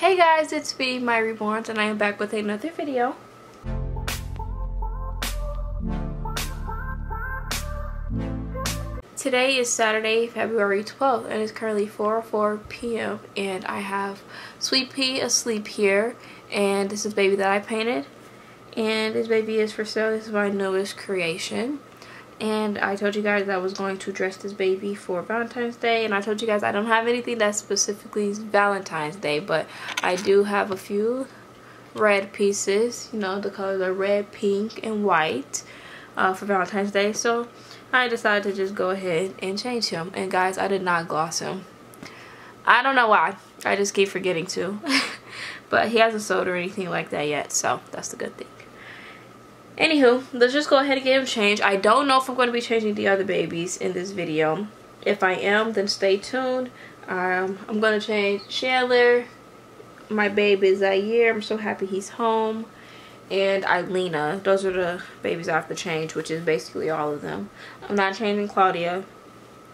Hey guys, it's Mya Reborns and I am back with another video. Today is Saturday, February 12th and it's currently 4:04 p.m. and I have Sweet Pea asleep here, and this is baby that I painted, and this baby is for sale. This is my newest creation. And I told you guys I was going to dress this baby for Valentine's Day. And I told you guys I don't have anything that's specifically Valentine's Day. But I do have a few red pieces. You know, the colors are red, pink, and white for Valentine's Day. So I decided to just go ahead and change him. And guys, I did not gloss him. I don't know why. I just keep forgetting to. But he hasn't sold or anything like that yet. So that's the good thing. Anywho, let's just go ahead and get him changed. I don't know if I'm going to be changing the other babies in this video. If I am, then stay tuned. I'm going to change Chandler, my baby Zaire. I'm so happy he's home. And Eilina. Those are the babies I have to change, which is basically all of them. I'm not changing Claudia.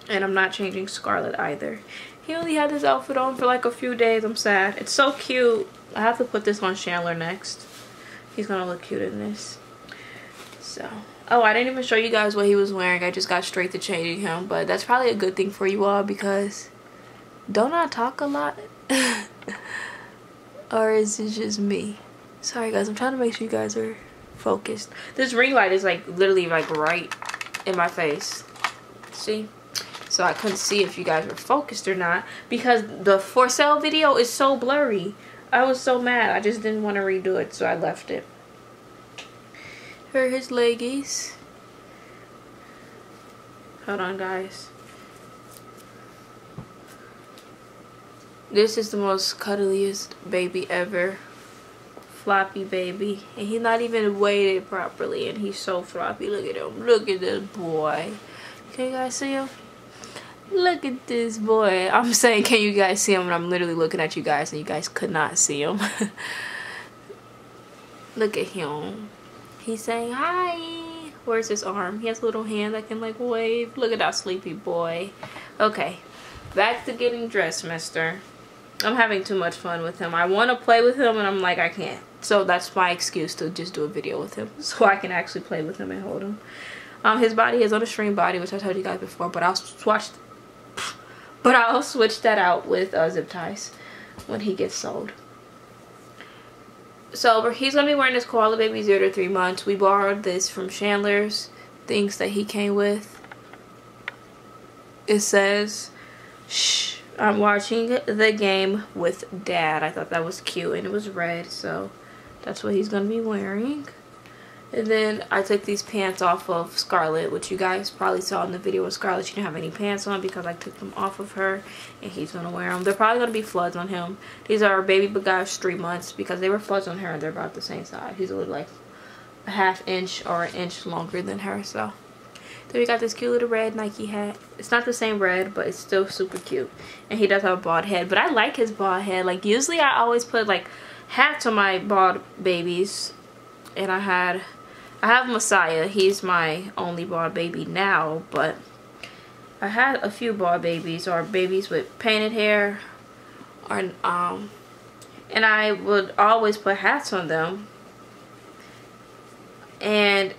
And I'm not changing Scarlett either. He only had this outfit on for like a few days. I'm sad. It's so cute. I have to put this on Chandler next. He's going to look cute in this. So, oh, I didn't even show you guys what he was wearing. I just got straight to changing him, but that's probably a good thing for you all because don't I talk a lot? Or is it just me? Sorry guys, I'm trying to make sure you guys are focused. This ring light is like literally like right in my face. See? So I couldn't see if you guys were focused or not because the for sale video is so blurry. I was so mad. I just didn't want to redo it, so I left it. His leggies. Hold on guys, this is the most cuddliest baby ever. Floppy baby, and he's not even weighted properly and he's so floppy. Look at him, look at this boy. Can you guys see him? Look at this boy. I'm saying can you guys see him and I'm literally looking at you guys and you guys could not see him. Look at him. He's saying hi. Where's his arm? He has a little hand that can like wave. Look at that sleepy boy. Okay, back to getting dressed, mister. I'm having too much fun with him. I want to play with him and I'm like I can't. So that's my excuse to just do a video with him so I can actually play with him and hold him. His body is on a string body, which I told you guys before, but I'll switch that out with zip ties when he gets sold. So he's going to be wearing this koala baby 0 to 3 months. We borrowed this from Chandler's things that he came with. It says, "Shh, I'm watching the game with Dad." I thought that was cute and it was red, so that's what he's going to be wearing. And then I took these pants off of Scarlett, which you guys probably saw in the video with Scarlett. She didn't have any pants on because I took them off of her, and he's going to wear them. They're probably going to be floods on him. These are baby Bagage 3 months because they were floods on her, and they're about the same size. He's only like a half inch or an inch longer than her. So then we got this cute little red Nike hat. It's not the same red, but it's still super cute. And he does have a bald head, but I like his bald head. Like usually I always put like hats on my bald babies, and I have Messiah. He's my only bald baby now, but I had a few bald babies or babies with painted hair, or and I would always put hats on them. And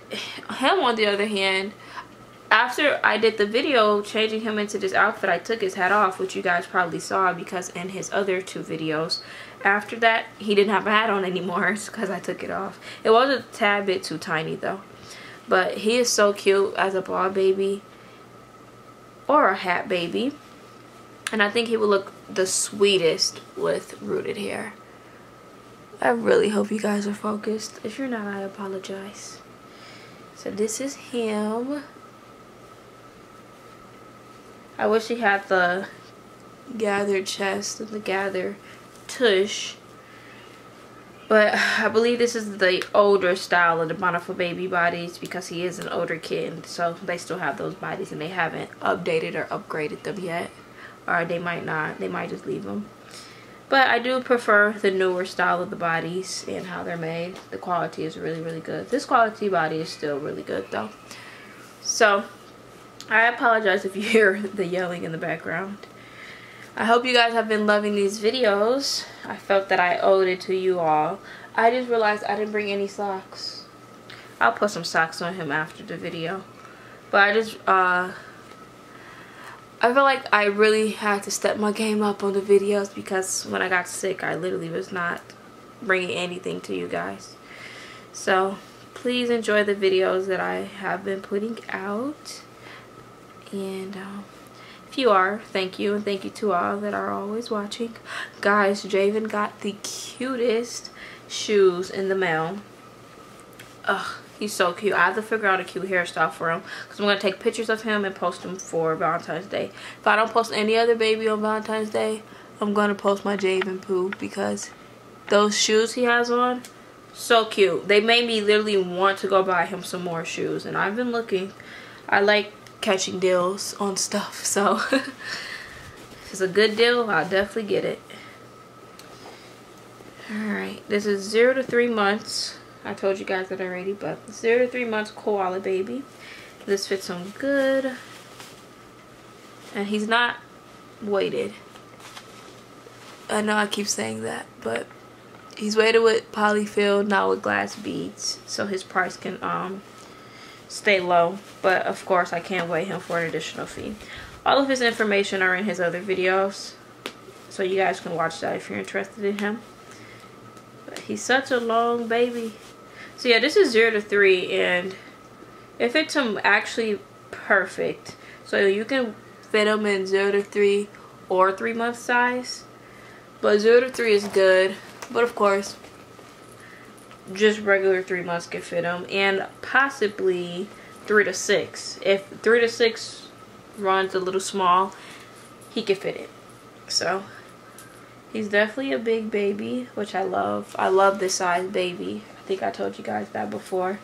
him, on the other hand, after I did the video changing him into this outfit, I took his hat off, which you guys probably saw because in his other two videos after that he didn't have a hat on anymore because I took it off. It was a tad bit too tiny though, but he is so cute as a bald baby or a hat baby, and I think he would look the sweetest with rooted hair. I really hope you guys are focused. If you're not, I apologize. So this is him. I wish he had the gathered chest and the gathered tush, but I believe this is the older style of the Bountiful Baby bodies because he is an older kid, so they still have those bodies and they haven't updated or upgraded them yet, or they might not. They might just leave them, but I do prefer the newer style of the bodies and how they're made. The quality is really, really good. This quality body is still really good though. So I apologize if you hear the yelling in the background. I hope you guys have been loving these videos. I felt that I owed it to you all. I just realized I didn't bring any socks. I'll put some socks on him after the video. But I just, I feel like I really had to step my game up on the videos because when I got sick, I literally was not bringing anything to you guys. So, please enjoy the videos that I have been putting out. And, if you are, thank you. And thank you to all that are always watching. Guys, Javen got the cutest shoes in the mail. Ugh, he's so cute. I have to figure out a cute hairstyle for him. Because I'm going to take pictures of him and post them for Valentine's Day. If I don't post any other baby on Valentine's Day, I'm going to post my Javen poo. Because those shoes he has on, so cute. They made me literally want to go buy him some more shoes. And I've been looking. I like catching deals on stuff, so if it's a good deal, I'll definitely get it. Alright, this is 0 to 3 months. I told you guys that already, but 0 to 3 months koala baby. This fits him good. And he's not weighted. I know I keep saying that, but he's weighted with polyfill, not with glass beads, so his price can stay low, but of course I can't weigh him for an additional fee. All of his information are in his other videos, so you guys can watch that if you're interested in him. But he's such a long baby. So yeah, this is 0 to 3, and it fits him actually perfect. So you can fit him in 0 to 3 or 3 month size, but 0 to 3 is good. But of course, just regular 3 months could fit them, and possibly 3 to 6. If 3 to 6 runs a little small, he could fit it. So he's definitely a big baby, which I love. I love this size baby. I think I told you guys that before.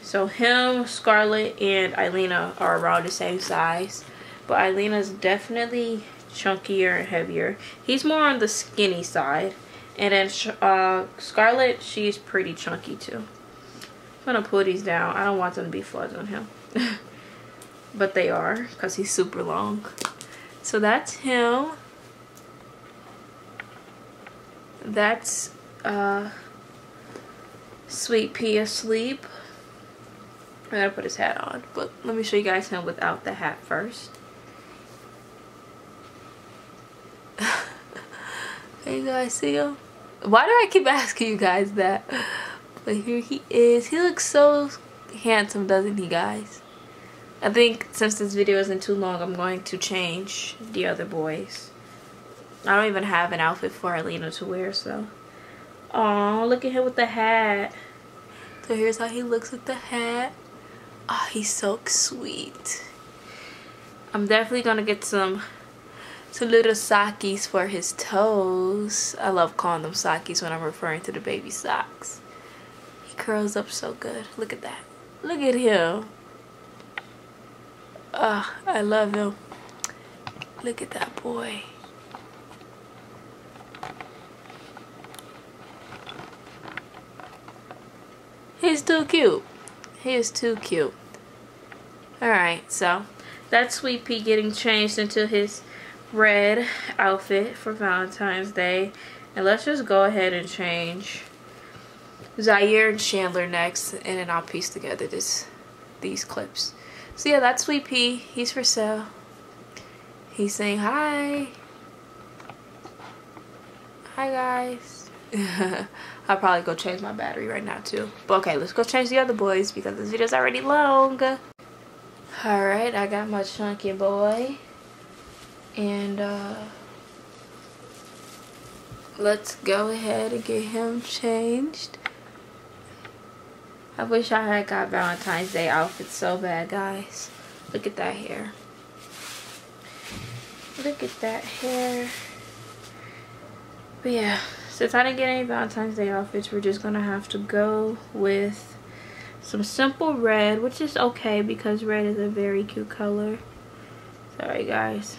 So him, Scarlett, and Eilina are around the same size, but Eilina's definitely chunkier and heavier. He's more on the skinny side. And then Scarlett, she's pretty chunky too. I'm going to pull these down. I don't want them to be floods on him. But they are, because he's super long. So that's him. That's Sweet Pea asleep. I gotta put his hat on. But let me show you guys him without the hat first. Can you guys see him? Why do I keep asking you guys that? But here he is. He looks so handsome, doesn't he, guys? I think since this video isn't too long, I'm going to change the other boys. I don't even have an outfit for Eilina to wear, so. Aw, look at him with the hat. So here's how he looks with the hat. Oh, he's so sweet. I'm definitely going to get some little sockies for his toes. I love calling them sockies when I'm referring to the baby socks. He curls up so good. Look at that. Look at him. Ah, oh, I love him. Look at that boy. He's too cute. He is too cute. Alright, so that's Sweet Pea getting changed into his red outfit for Valentine's Day. And let's just go ahead and change Zaire and Chandler next, and then I'll piece together these clips. So yeah, that's Sweet Pea. He's for sale. He's saying hi. Hi guys. I'll probably go change my battery right now too. But okay, let's go change the other boys because this video's already long. Alright, I got my chunky boy. And let's go ahead and get him changed. I wish I had got Valentine's Day outfits so bad, guys. Look at that hair. Look at that hair. But yeah, since I didn't get any Valentine's Day outfits, we're just gonna have to go with some simple red, which is okay because red is a very cute color. Sorry, guys.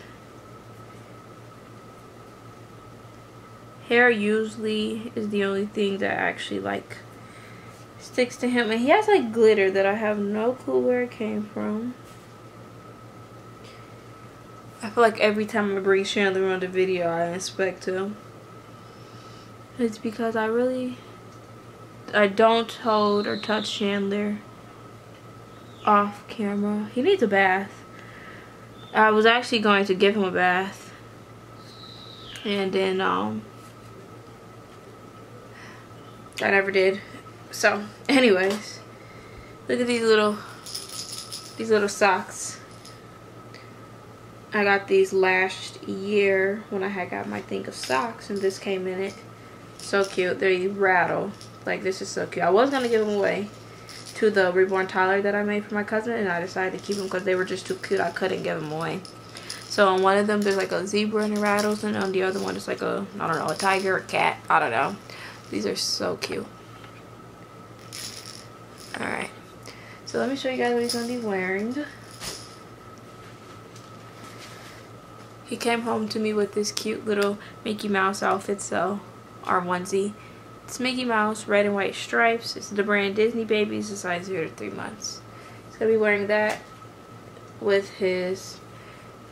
Hair usually is the only thing that actually like sticks to him, and he has like glitter that I have no clue where it came from. I feel like every time I bring Chandler on the video, I inspect him. It's because I don't hold or touch Chandler off camera. He needs a bath. I was actually going to give him a bath, and then I never did. So anyways, look at these little socks. I got these last year when I had got my thing of socks, and this came in it. So cute. They rattle. Like, this is so cute. I was going to give them away to the reborn toddler that I made for my cousin, and I decided to keep them because they were just too cute. I couldn't give them away. So on one of them there's like a zebra and it rattles, and on the other one it's like a, I don't know, a tiger or cat. I don't know. These are so cute. Alright. So let me show you guys what he's going to be wearing. He came home to me with this cute little Mickey Mouse outfit, so, our onesie. It's Mickey Mouse, red and white stripes. It's the brand Disney Babies. It's size 0 to 3 months. He's going to be wearing that with his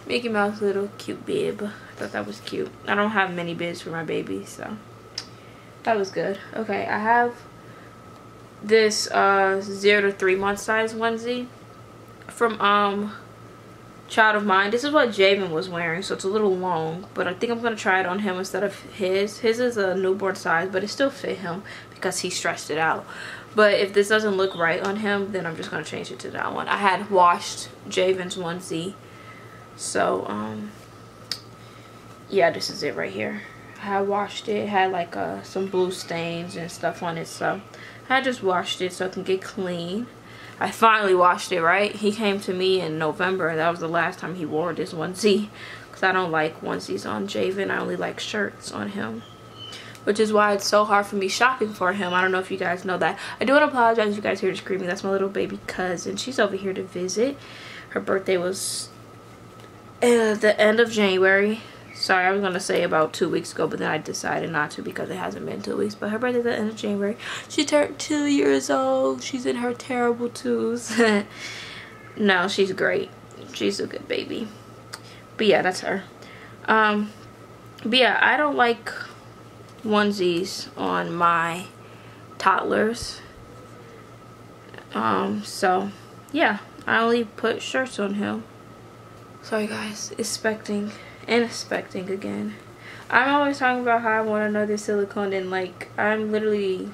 Mickey Mouse little cute bib. I thought that was cute. I don't have many bibs for my babies, so that was good. Okay, I have this 0 to 3 month size onesie from Child of Mine. This is what Javen was wearing, so it's a little long, but I think I'm gonna try it on him instead of his. His is a newborn size, but it still fit him because he stretched it out. But if this doesn't look right on him, then I'm just gonna change it to that one. I had washed Javen's onesie, so yeah, this is it right here. I washed it. It had like some blue stains and stuff on it, so I just washed it so it can get clean. I finally washed it, right? He came to me in November, and that was the last time he wore this onesie. Because I don't like onesies on Javen. I only like shirts on him. Which is why it's so hard for me shopping for him. I don't know if you guys know that. I do want to apologize if you guys hear her screaming. That's my little baby cousin. She's over here to visit. Her birthday was the end of January. Sorry, I was going to say about 2 weeks ago, but then I decided not to because it hasn't been 2 weeks. But her birthday at the end of January. She turned 2 years old. She's in her terrible twos. No, she's great. She's a good baby. But yeah, that's her. But yeah, I don't like onesies on my toddlers. So, yeah. I only put shirts on him. Sorry, guys. Inspecting again. I'm always talking about how I want another silicone, and like I'm literally,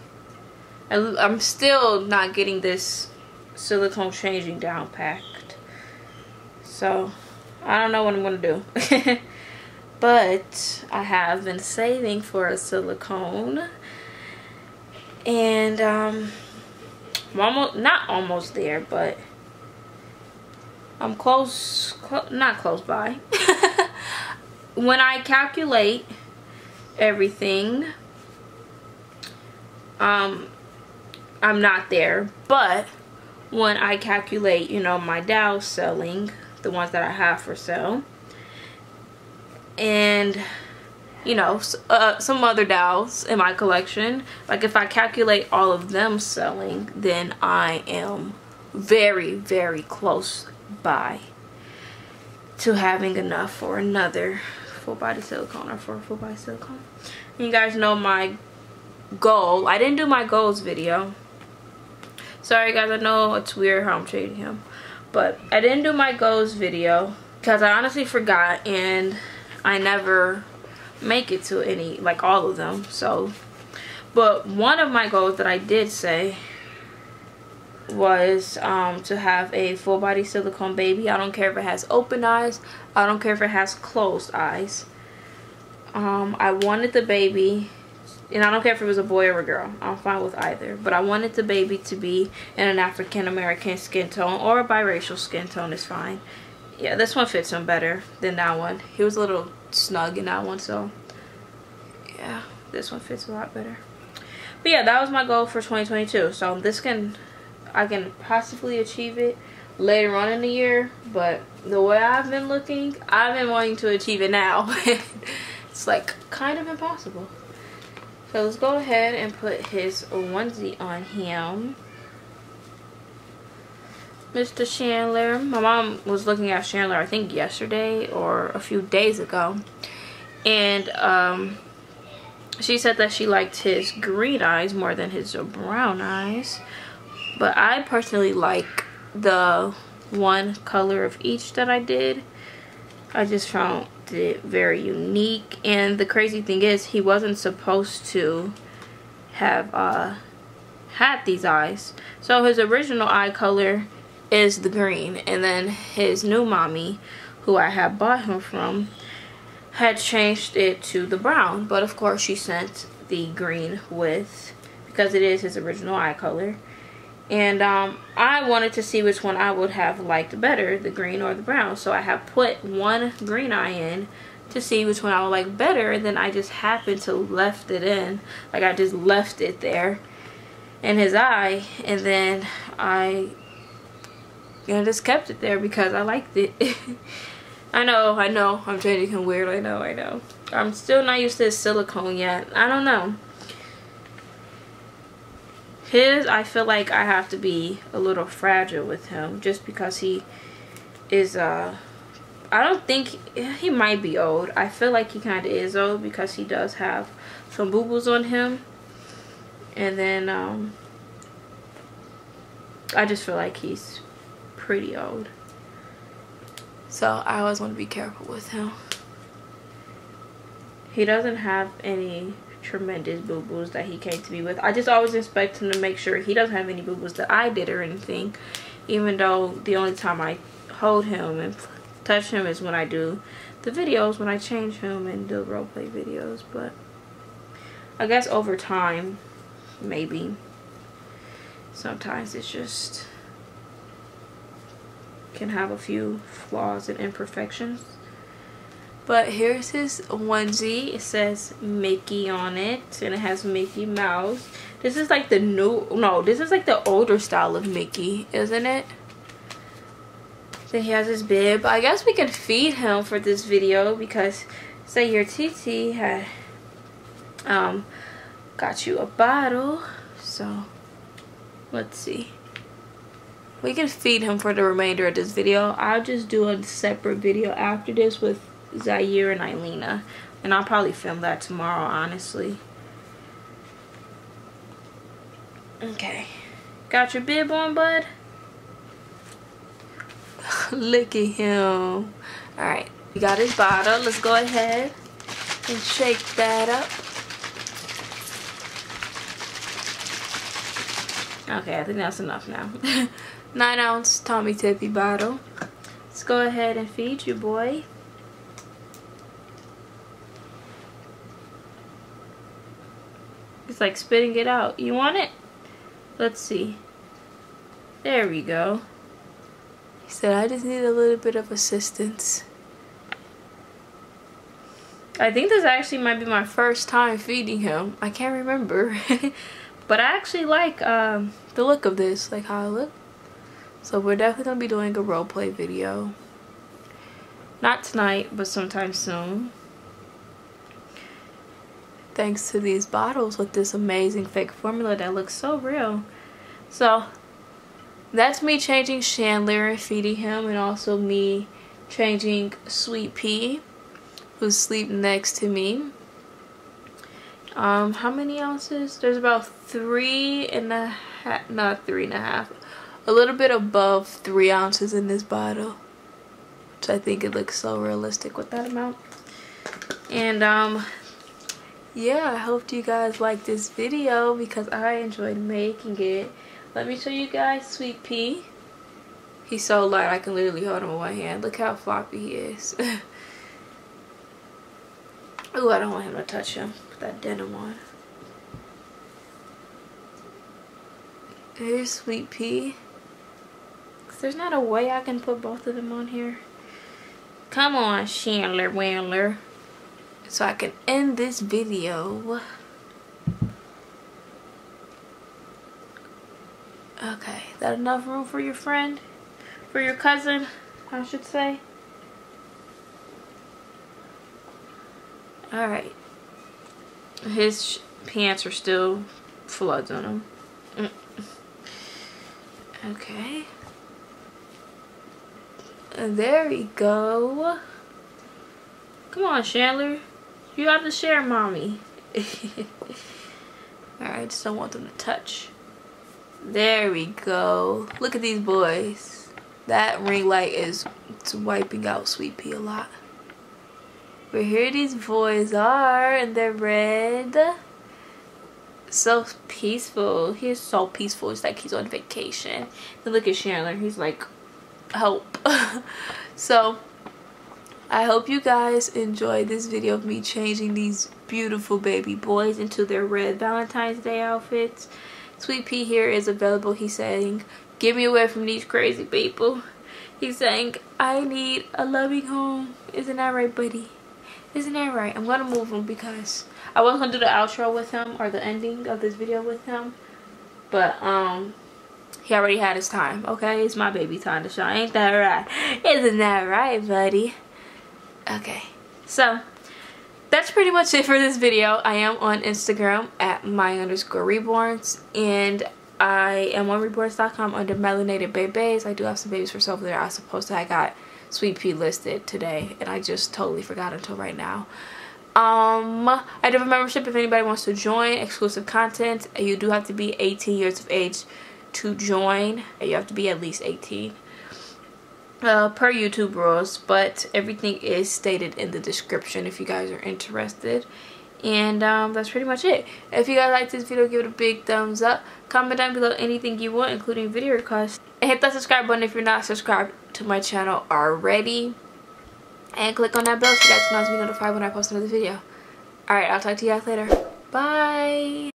I'm still not getting this silicone changing down packed. So I don't know what I'm gonna do. But I have been saving for a silicone, and I'm almost, not almost there, but I'm close, not close by. When I calculate everything, I'm not there, but when I calculate, you know, my dolls selling, the ones that I have for sale, and, you know, some other dolls in my collection, like if I calculate all of them selling, then I am very, very close by to having enough for another full body silicone, or for a full body silicone. And you guys know my goal. I didn't do my goals video. Sorry guys, I know it's weird how I'm treating him, but I didn't do my goals video because I honestly forgot, and I never make it to any, like, all of them. So, but one of my goals that I did say was to have a full body silicone baby. I don't care if it has open eyes, I don't care if it has closed eyes. I wanted the baby, and I don't care if it was a boy or a girl, I'm fine with either, but I wanted the baby to be in an African American skin tone, or a biracial skin tone is fine. Yeah, this one fits him better than that one. He was a little snug in that one, so yeah, this one fits a lot better. But yeah, that was my goal for 2022, so this can, I can possibly achieve it later on in the year, but the way I've been looking, I've been wanting to achieve it now. It's like kind of impossible. So let's go ahead and put his onesie on him. Mr. Chandler. My mom was looking at Chandler, I think yesterday or a few days ago, and she said that she liked his green eyes more than his brown eyes, but I personally like the one color of each that I did. I just found it very unique. And the crazy thing is, he wasn't supposed to have had these eyes. So his original eye color is the green, and then his new mommy, who I had bought him from, had changed it to the brown, but of course she sent the green with, because it is his original eye color. And I wanted to see which one I would have liked better, the green or the brown. So I have put one green eye in to see which one I would like better. And then I just happened to left it in. Like, I just left it there in his eye. And then I just kept it there because I liked it. I know. I'm changing him weird. I know. I'm still not used to his silicone yet. I don't know. His, I feel like I have to be a little fragile with him just because he is, I don't think, he might be old. I feel like he kind of is old because he does have some boo-boos on him. And then, I just feel like he's pretty old. So I always want to be careful with him. He doesn't have any tremendous boo-boos that he came to me with. I just always inspect him to make sure he doesn't have any boo-boos that I did or anything, even though the only time I hold him and touch him is when I do the videos, when I change him and do roleplay videos. But I guess over time, maybe sometimes it's just can have a few flaws and imperfections. But here's his onesie. It says Mickey on it, and it has Mickey Mouse. This is like the new, no, this is like the older style of Mickey, isn't it? Then he has his bib. I guess we can feed him for this video because Zaire TT had got you a bottle. So let's see. We can feed him for the remainder of this video. I'll just do a separate video after this with Zaire and Eilina, and I'll probably film that tomorrow, honestly. Okay, got your bib on, bud? Look at him. All right, we got his bottle. Let's go ahead and shake that up. Okay, I think that's enough now. 9-ounce Tommy Tippy bottle. Let's go ahead and feed you, boy. It's like spitting it out. You want it? Let's see. There we go. He said, I just need a little bit of assistance. I think this actually might be my first time feeding him. I can't remember. But I actually like the look of this, like how I look. So we're definitely going to be doing a role play video. Not tonight, but sometime soon. Thanks to these bottles with this amazing fake formula that looks so real. So that's me changing Chandler and feeding him, and also me changing Sweet Pea, who sleeps next to me. How many ounces? There's about 3 and a half, not 3 and a half, a little bit above 3 ounces in this bottle, which I think it looks so realistic with that amount. And yeah, I hope you guys liked this video because I enjoyed making it. Let me show you guys Sweet Pea. He's so light, I can literally hold him with one hand. Look how floppy he is. Ooh, I don't want him to touch him with that denim on. Here's Sweet Pea. There's not a way I can put both of them on here. Come on, Chandler Wandler. So I can end this video. Okay, is that enough room for your friend? For your cousin, I should say. Alright. His pants are still floods on him. Okay. There we go. Come on, Chandler. You have to share mommy. Alright, I just don't want them to touch. There we go. Look at these boys. That ring light is wiping out Sweet Pea a lot. But here these boys are, and they're red. So peaceful. He's so peaceful. It's like he's on vacation. Then look at Chandler. He's like, help. So, I hope you guys enjoyed this video of me changing these beautiful baby boys into their red Valentine's Day outfits. Sweet Pea here is available. He's saying, get me away from these crazy people. He's saying, I need a loving home. Isn't that right, buddy? Isn't that right? I'm gonna move him because I wasn't gonna do the outro with him or the ending of this video with him, but he already had his time. Okay, it's my baby time to shine. Ain't that right? Isn't that right, buddy? Okay, so that's pretty much it for this video. I am on Instagram at my_reborns, and I am on Reborns.com under melanated babies. I do have some babies for sale there. I was supposed to, I got Sweet Pea listed today and I just totally forgot until right now. I do have a membership if anybody wants to join. Exclusive content. You do have to be 18 years of age to join. You have to be at least 18 per YouTube rules, but everything is stated in the description if you guys are interested. And that's pretty much it. If you guys liked this video, give it a big thumbs up. Comment down below anything you want, including video requests. And hit that subscribe button if you're not subscribed to my channel already. And click on that bell so you guys can always be notified when I post another video. Alright, I'll talk to you guys later. Bye!